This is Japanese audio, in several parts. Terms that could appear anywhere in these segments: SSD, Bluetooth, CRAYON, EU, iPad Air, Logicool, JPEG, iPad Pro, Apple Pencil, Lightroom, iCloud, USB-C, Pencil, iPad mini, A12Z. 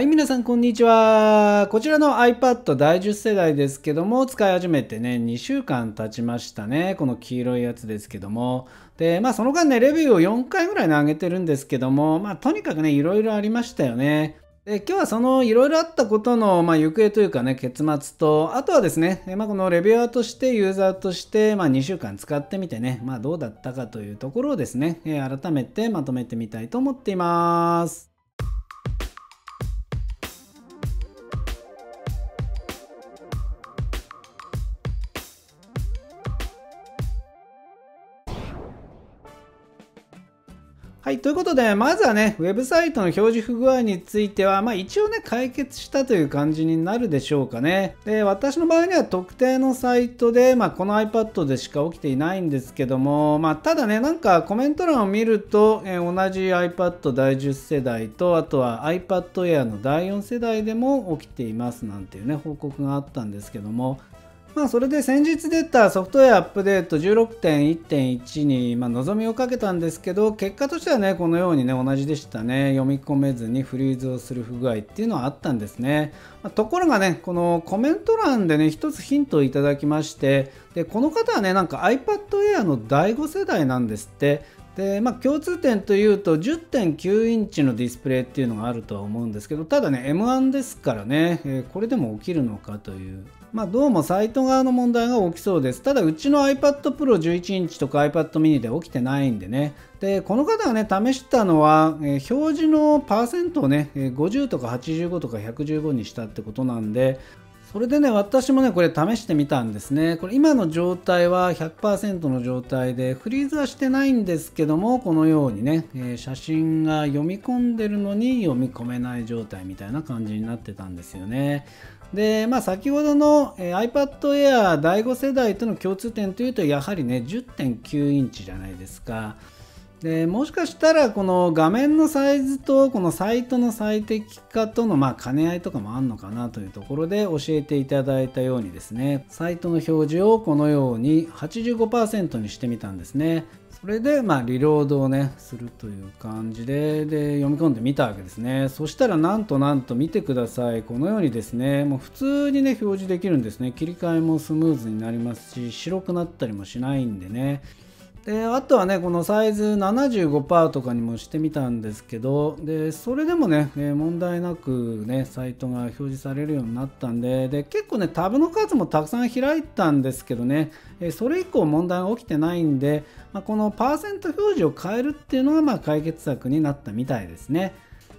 はい、皆さん、こんにちは。こちらの iPad 第10世代ですけども、使い始めてね、2週間経ちましたね。この黄色いやつですけども。で、まあ、その間ね、レビューを4回ぐらい上げてるんですけども、まあ、とにかくね、いろいろありましたよね。で、今日はそのいろいろあったことの、まあ、行方というかね、結末と、あとはですね、まあ、このレビュアーとして、ユーザーとして、まあ、2週間使ってみてね、まあ、どうだったかというところをですね、改めてまとめてみたいと思っています。はい、ということで、まずはね、ウェブサイトの表示不具合については、まあ一応ね、解決したという感じになるでしょうかね。で、私の場合には特定のサイトで、まあこの iPad でしか起きていないんですけども、まあただね、なんかコメント欄を見ると、同じ iPad 第10世代と、あとは iPad Air の第4世代でも起きていますなんていうね、報告があったんですけども、まあそれで先日出たソフトウェアアップデート 16.1.1 にまあ望みをかけたんですけど、結果としてはね、このようにね、同じでしたね。読み込めずにフリーズをする不具合っていうのはあったんですね。ところがね、このコメント欄でね、一つヒントをいただきまして、でこの方はね、なんか iPad Air の第5世代なんですって。で、まあ、共通点というと 10.9 インチのディスプレイっていうのがあるとは思うんですけど、ただね M1 ですからね、これでも起きるのかという、まあ、どうもサイト側の問題が起きそうです。ただうちの iPad Pro 11インチとか iPad mini で起きてないんでね。でこの方がね、試したのは、表示のパーセントをね、50とか85とか115にしたってことなんで、それでね、私もね、これ試してみたんですね。これ今の状態は 100% の状態で、フリーズはしてないんですけども、このようにね、写真が読み込んでるのに読み込めない状態みたいな感じになってたんですよね。で、まあ先ほどの iPad Air 第5世代との共通点というと、やはりね、10.9 インチじゃないですか。でもしかしたらこの画面のサイズとこのサイトの最適化とのまあ兼ね合いとかもあるのかなというところで、教えていただいたようにですね、サイトの表示をこのように 85% にしてみたんですね。それでまあリロードをねするという感じで、読み込んでみたわけですね。そしたらなんとなんと、見てください。このようにですね、もう普通にね表示できるんですね。切り替えもスムーズになりますし、白くなったりもしないんでね。であとはね、このサイズ 75% とかにもしてみたんですけど、でそれでもね、問題なくねサイトが表示されるようになったんで、結構ねタブの数もたくさん開いたんですけどね、それ以降問題が起きてないんで、まあ、このパーセント表示を変えるっていうのがまあ解決策になったみたいですね。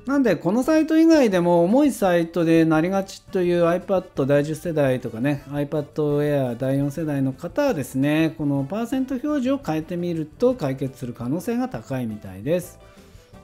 なんでこのサイト以外でも重いサイトでなりがちという iPad 第10世代とかね iPad Air 第4世代の方はですね、このパーセント表示を変えてみると解決する可能性が高いみたいです。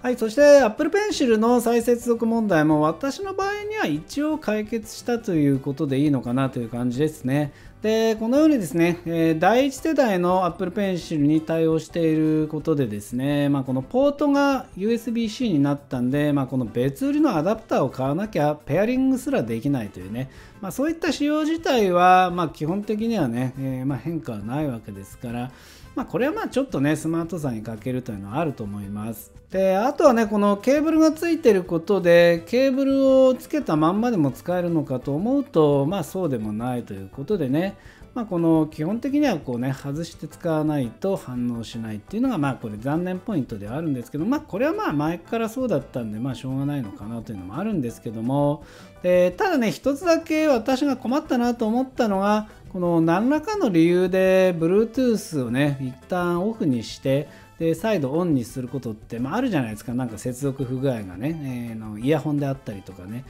はい、そして Apple Pencil の再接続問題も私の場合には一応解決したということでいいのかなという感じですね。でこのようにですね、第1世代の Apple Pencil に対応していることでですね、まあ、このポートが USB-C になったんで、まあ、この別売りのアダプターを買わなきゃペアリングすらできないというね、まあ、そういった仕様自体は、まあ、基本的にはね、まあ、変化はないわけですから、まあ、これはまあちょっとねスマートさに欠けるというのはあると思います。であとはね、このケーブルがついていることで、ケーブルをつけたまんまでも使えるのかと思うと、まあ、そうでもないということでね、まあ、この基本的にはこうね外して使わないと反応しないっていうのがまあこれ残念ポイントではあるんですけど、まあこれはまあ前からそうだったんでまあしょうがないのかなというのもあるんですけども、ただね一つだけ私が困ったなと思ったのが、この何らかの理由で Bluetooth をね一旦オフにしてで再度オンにすることってまああるじゃないですか。なんか接続不具合がね、イヤホンであったりとかね。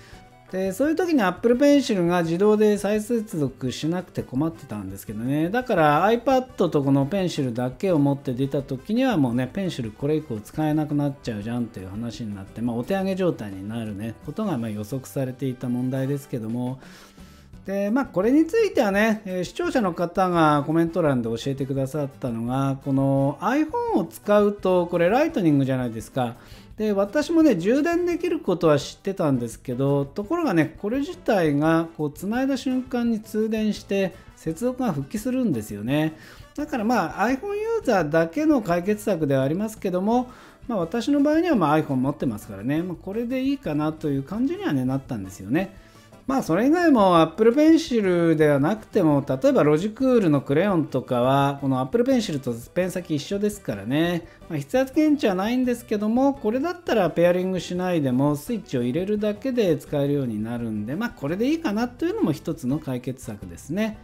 でそういう時に Apple Pencil が自動で再接続しなくて困ってたんですけどね。だから iPad とこの Pencil だけを持って出た時にはもうね Pencil これ以降使えなくなっちゃうじゃんっていう話になって、まあ、お手上げ状態になるねことがまあ予測されていた問題ですけども。でまあ、これについてはね、視聴者の方がコメント欄で教えてくださったのが、この iPhone を使うとこれライトニングじゃないですか。で私もね充電できることは知ってたんですけど、ところがねこれ自体がこう繋いだ瞬間に通電して接続が復帰するんですよね。だからまあ iPhone ユーザーだけの解決策ではありますけども、私の場合にはiPhone 持ってますからね、これでいいかなという感じには、ね、なったんですよね。それ以外も Apple Pencil ではなくても、例えばロジクールのクレヨンとかは、この Apple Pencil とペン先一緒ですからね、必要検知はないんですけども、これだったらペアリングしないでもスイッチを入れるだけで使えるようになるんで、これでいいかなというのも一つの解決策ですね。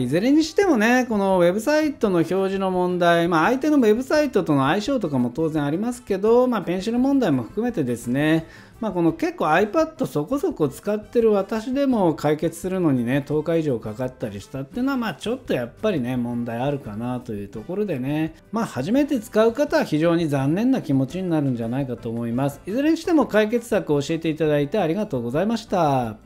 いずれにしてもね、このウェブサイトの表示の問題、相手のウェブサイトとの相性とかも当然ありますけど、ペンシル問題も含めてですね、この結構 iPad そこそこ使ってる私でも解決するのにね、10日以上かかったりしたっていうのは、ちょっとやっぱりね、問題あるかなというところでね、初めて使う方は非常に残念な気持ちになるんじゃないかと思います。いずれにしても解決策を教えていただいてありがとうございました。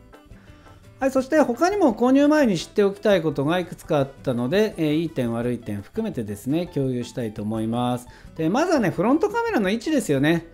はい、そして他にも購入前に知っておきたいことがいくつかあったので、いい点悪い点含めてですね、共有したいと思います。で、まずはね、フロントカメラの位置ですよね。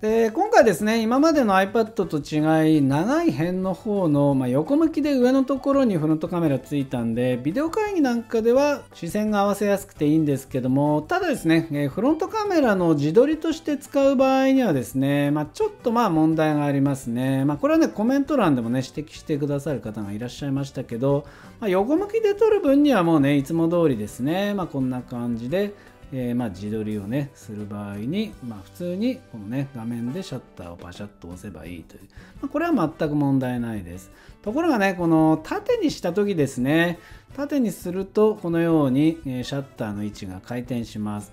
で、今回ですね、今までの iPad と違い、長い辺の方の、横向きで上のところにフロントカメラついたんで、ビデオ会議なんかでは視線が合わせやすくていいんですけども、ただですね、フロントカメラの自撮りとして使う場合にはですね、ちょっと問題がありますね。これはね、コメント欄でもね、指摘してくださる方がいらっしゃいましたけど、横向きで撮る分にはもうね、いつも通りですね、こんな感じで、自撮りをねする場合に、普通にこのね画面でシャッターをパシャッと押せばいいという、これは全く問題ないです。ところがね、この縦にした時ですね、縦にするとこのようにシャッターの位置が回転します。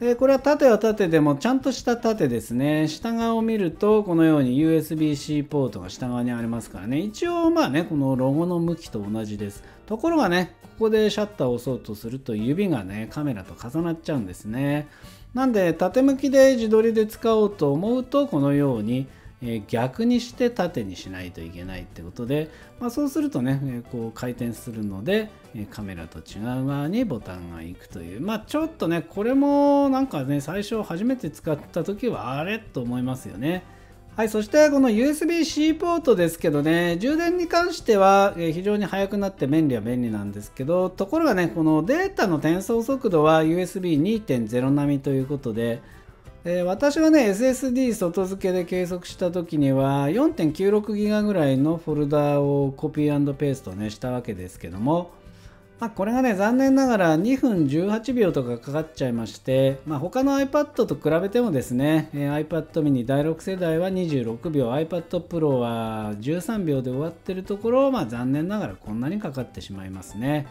で、これは縦は縦でもちゃんとした縦ですね。下側を見るとこのように USB-C ポートが下側にありますからね、一応このロゴの向きと同じです。ところがね、ここでシャッターを押そうとすると指がねカメラと重なっちゃうんですね。なんで縦向きで自撮りで使おうと思うと、このように逆にして縦にしないといけないってことで、そうするとねこう回転するのでカメラと違う側にボタンがいくという、ちょっとねこれもなんかね最初初めて使った時はあれと思いますよね。はい、そしてこの USB-C ポートですけどね、充電に関しては非常に速くなって便利は便利なんですけど、ところがねこのデータの転送速度は USB2.0 並みということで、私がね SSD 外付けで計測した時には 4.96GB ぐらいのフォルダをコピー&ペーストねしたわけですけども、これがね残念ながら2分18秒とかかかっちゃいまして、他の iPad と比べてもですね、iPad mini 第6世代は26秒、iPad Pro は13秒で終わってるところを、残念ながらこんなにかかってしまいますね。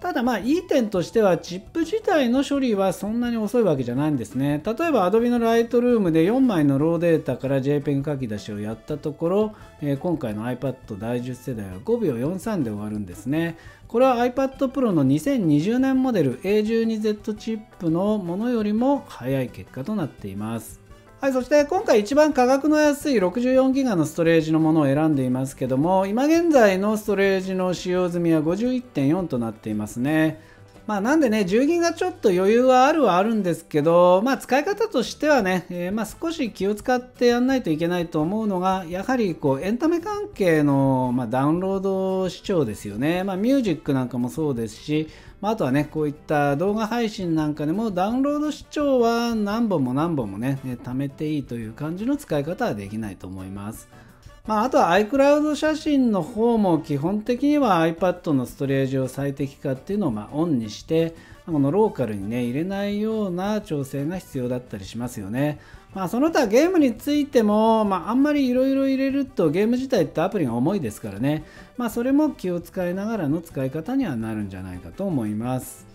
ただいい点としてはチップ自体の処理はそんなに遅いわけじゃないんですね。例えば Adobe の Lightroom で4枚のローデータから JPEG 書き出しをやったところ、今回の iPad 第10世代は5秒43で終わるんですね。これは iPad Pro の2020年モデル A12Z チップのものよりも早い結果となっています。はい、そして今回一番価格の安い 64GB のストレージのものを選んでいますけども、今現在のストレージの使用済みは 51.4 となっていますね。なんでね 10GB ちょっと余裕はあるはあるんですけど、使い方としてはね、少し気を使ってやんないといけないと思うのが、やはりこうエンタメ関係の、ダウンロード視聴ですよね。ミュージックなんかもそうですし、あとはねこういった動画配信なんかでもダウンロード視聴は何本も何本もね貯めていいという感じの使い方はできないと思います。あとは iCloud 写真の方も基本的には iPad のストレージを最適化っていうのをオンにして、このローカルにね入れないような調整が必要だったりしますよね。その他ゲームについても、あんまりいろいろ入れるとゲーム自体ってアプリが重いですからね、それも気を使いながらの使い方にはなるんじゃないかと思います。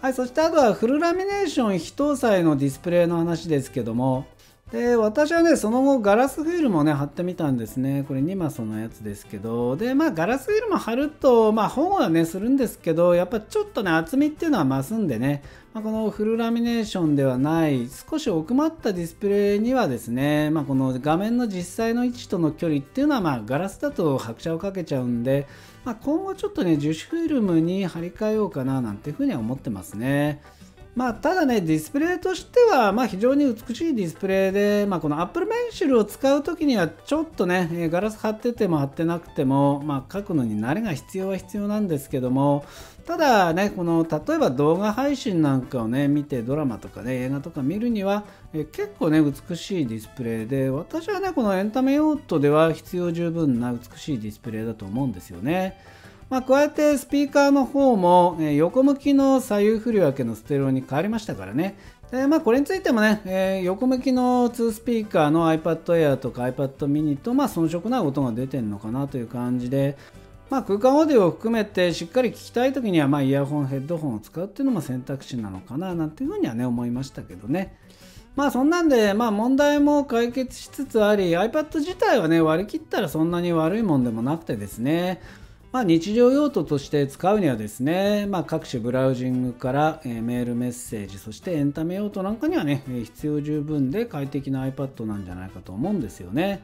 はい、そしてあとはフルラミネーション非搭載のディスプレイの話ですけども、で私はねその後ガラスフィルムをね貼ってみたんですね。これ2マスのやつですけど、でガラスフィルム貼ると保護はねするんですけど、やっぱちょっとね厚みっていうのは増すんでね、このフルラミネーションではない少し奥まったディスプレイにはですね、この画面の実際の位置との距離っていうのはガラスだと拍車をかけちゃうんで、今後ちょっとね樹脂フィルムに貼り替えようかななんていうふうには思ってますね。ただねディスプレイとしては非常に美しいディスプレイで、この Apple Pencil を使う時にはちょっとねガラス貼ってても貼ってなくても書くのに慣れが必要は必要なんですけども、ただね、この例えば動画配信なんかをね見て、ドラマとかね映画とか見るには結構ね美しいディスプレイで、私はねこのエンタメ用途では必要十分な美しいディスプレイだと思うんですよね。まあ、加えてスピーカーの方も横向きの左右振り分けのステレオに変わりましたからね。でまあ、これについてもね、横向きの2スピーカーの iPad Air とか iPad mini と、まあ、遜色ない音が出てるのかなという感じで、まあ、空間オーディオを含めてしっかり聞きたい時には、まあ、イヤホンヘッドホンを使うっていうのも選択肢なのかななんていうふうにはね思いましたけどね。まあそんなんで、まあ、問題も解決しつつあり、 iPad 自体はね割り切ったらそんなに悪いもんでもなくてですね、まあ、日常用途として使うにはですね、まあ、各種ブラウジングからメールメッセージ、そしてエンタメ用途なんかにはね必要十分で快適な iPad なんじゃないかと思うんですよね。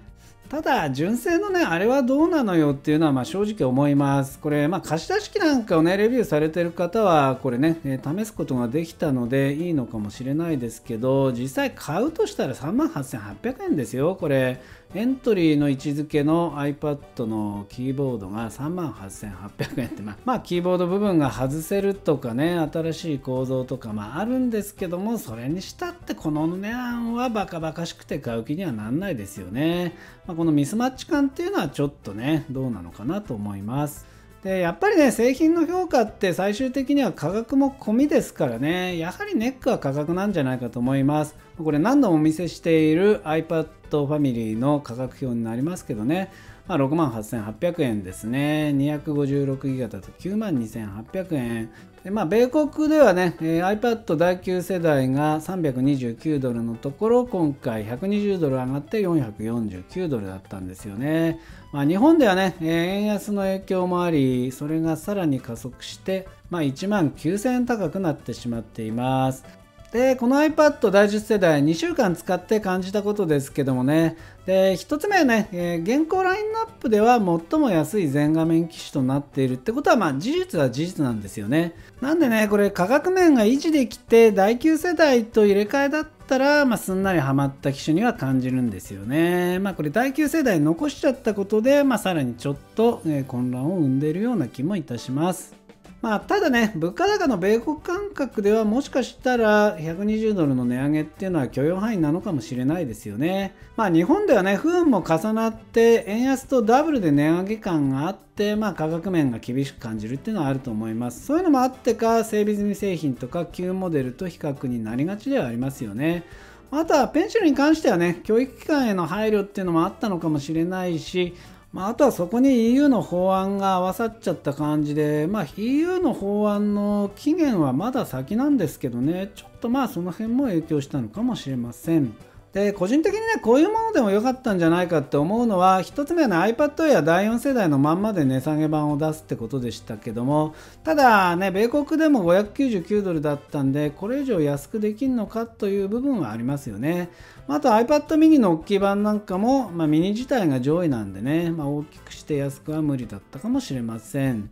ただ純正のねあれはどうなのよっていうのは、まあ正直思います。これ、まあ、貸し出し機なんかをねレビューされてる方はこれね試すことができたのでいいのかもしれないですけど、実際買うとしたら 38,800 円ですよ。これエントリーの位置づけの iPad のキーボードが 38,800 円って、まあキーボード部分が外せるとかね新しい構造とか、まああるんですけども、それにしたってこの値段はバカバカしくて買う気にはなんないですよね。まあ、このミスマッチ感っていうのはちょっとねどうなのかなと思います。でやっぱりね製品の評価って最終的には価格も込みですからね、やはりネックは価格なんじゃないかと思います。これ何度もお見せしている iPad ファミリーの価格表になりますけどね、まあ、68,800 円ですね。 256GB だと 92,800 円で、まあ、米国ではね iPad 第9世代が$329のところ今回$120上がって$449だったんですよね。まあ、日本ではね円安の影響もあり、それがさらに加速して、まあ、19,000円高くなってしまっています。でこの iPad 第10世代2週間使って感じたことですけどもね、で1つ目はね、現行ラインナップでは最も安い全画面機種となっているってことは、まあ、事実なんですよね。なんでねこれ価格面が維持できて第9世代と入れ替えだったら、まあ、すんなりハマった機種には感じるんですよね。まあ、これ第9世代残しちゃったことで、まあ、さらにちょっと、混乱を生んでいるような気もいたします。まあ、ただね物価高の米国感覚ではもしかしたら$120の値上げっていうのは許容範囲なのかもしれないですよね。まあ、日本ではね不運も重なって円安とダブルで値上げ感があって、まあ、価格面が厳しく感じるっていうのはあると思います。そういうのもあってか整備済み製品とか旧モデルと比較になりがちではありますよね。あとはペンシルに関してはね教育機関への配慮っていうのもあったのかもしれないし、まあ、あとはそこに EU の法案が合わさっちゃった感じで、まあ、EU の法案の期限はまだ先なんですけどね、ちょっとまあその辺も影響したのかもしれません。で個人的にねこういうものでも良かったんじゃないかって思うのは、1つ目はね iPad Air 第4世代のまんまで値下げ版を出すってことでしたけども、ただね米国でも$599だったんでこれ以上安くできるのかという部分はありますよね。あと iPad mini の大きい版なんかも、まあ、ミニ自体が上位なんでね、まあ、大きくして安くは無理だったかもしれません。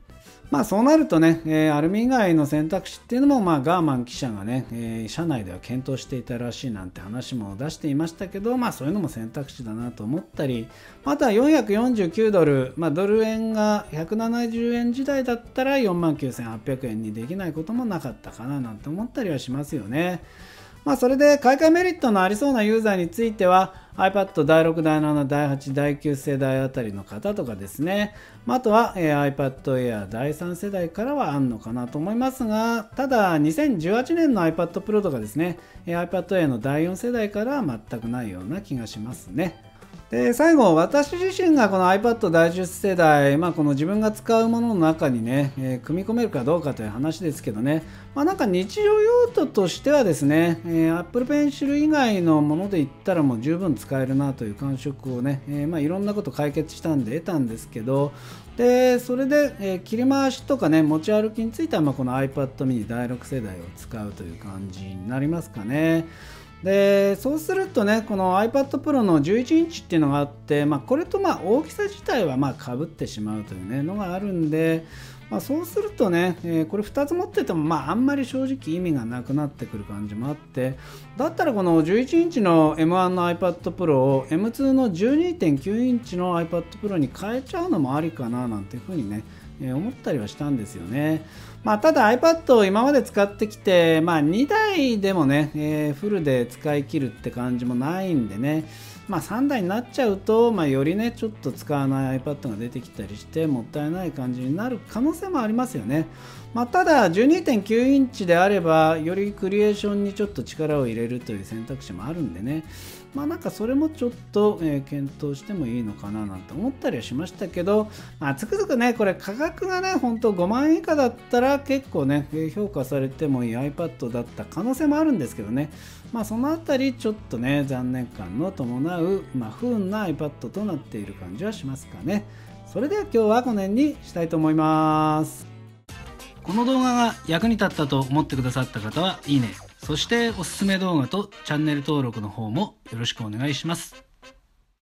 まあそうなるとね、アルミ以外の選択肢っていうのも、まあ、ガーマン記者がね、社内では検討していたらしいなんて話も出していましたけど、まあそういうのも選択肢だなと思ったり、また$449、まあ、ドル円が170円時代だったら49,800円にできないこともなかったかななんて思ったりはしますよね。まあそれで買い替えメリットのありそうなユーザーについては iPad 第6第7第8第9世代あたりの方とかですね、あとは iPad Air 第3世代からはあんのかなと思いますが、ただ2018年の iPad Pro とかですね iPad Air の第4世代からは全くないような気がしますね。で最後私自身がこの iPad 第10世代、まあ、この自分が使うものの中にね、組み込めるかどうかという話ですけどね、まあ、なんか日常用途としてはですね、Apple Pencil 以外のもので言ったらもう十分使えるなという感触をね、まあ、いろんなこと解決したんで得たんですけど、でそれで、切り回しとかね持ち歩きについては、まあ、この iPad mini 第6世代を使うという感じになりますかね。でそうするとねこの iPad Pro の11インチっていうのがあって、まあ、これとまあ大きさ自体はかぶってしまうという、ね、のがあるんで、まあ、そうするとね、これ2つ持ってても、まあ、あんまり正直意味がなくなってくる感じもあって、だったらこの11インチの M1 の iPad Pro を M2 の 12.9 インチの iPad Pro に変えちゃうのもありかななんていうふうにね思ったりはしたんですよね。まあ、ただ iPad を今まで使ってきて、まあ、2台でもね、フルで使い切るって感じもないんでね、まあ、3台になっちゃうと、まあ、よりねちょっと使わない iPad が出てきたりしてもったいない感じになる可能性もありますよね。まあ、ただ 12.9 インチであればよりクリエーションにちょっと力を入れるという選択肢もあるんでね、まあ、なんかそれもちょっと、検討してもいいのかななんて思ったりはしましたけど、まあ、つくづくねこれ価格がね本当5万円以下だったら結構ね評価されてもいい iPad だった可能性もあるんですけどね、まあ、そのあたりちょっとね残念感の伴う、まあ、不運な iPad となっている感じはしますかね。それでは今日はこの辺にしたいと思います。この動画が役に立ったと思ってくださった方はいいね、そしておすすめ動画とチャンネル登録の方もよろしくお願いします。